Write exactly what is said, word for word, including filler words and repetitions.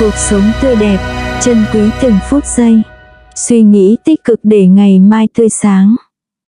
Cuộc sống tươi đẹp, chân quý từng phút giây. Suy nghĩ tích cực để ngày mai tươi sáng.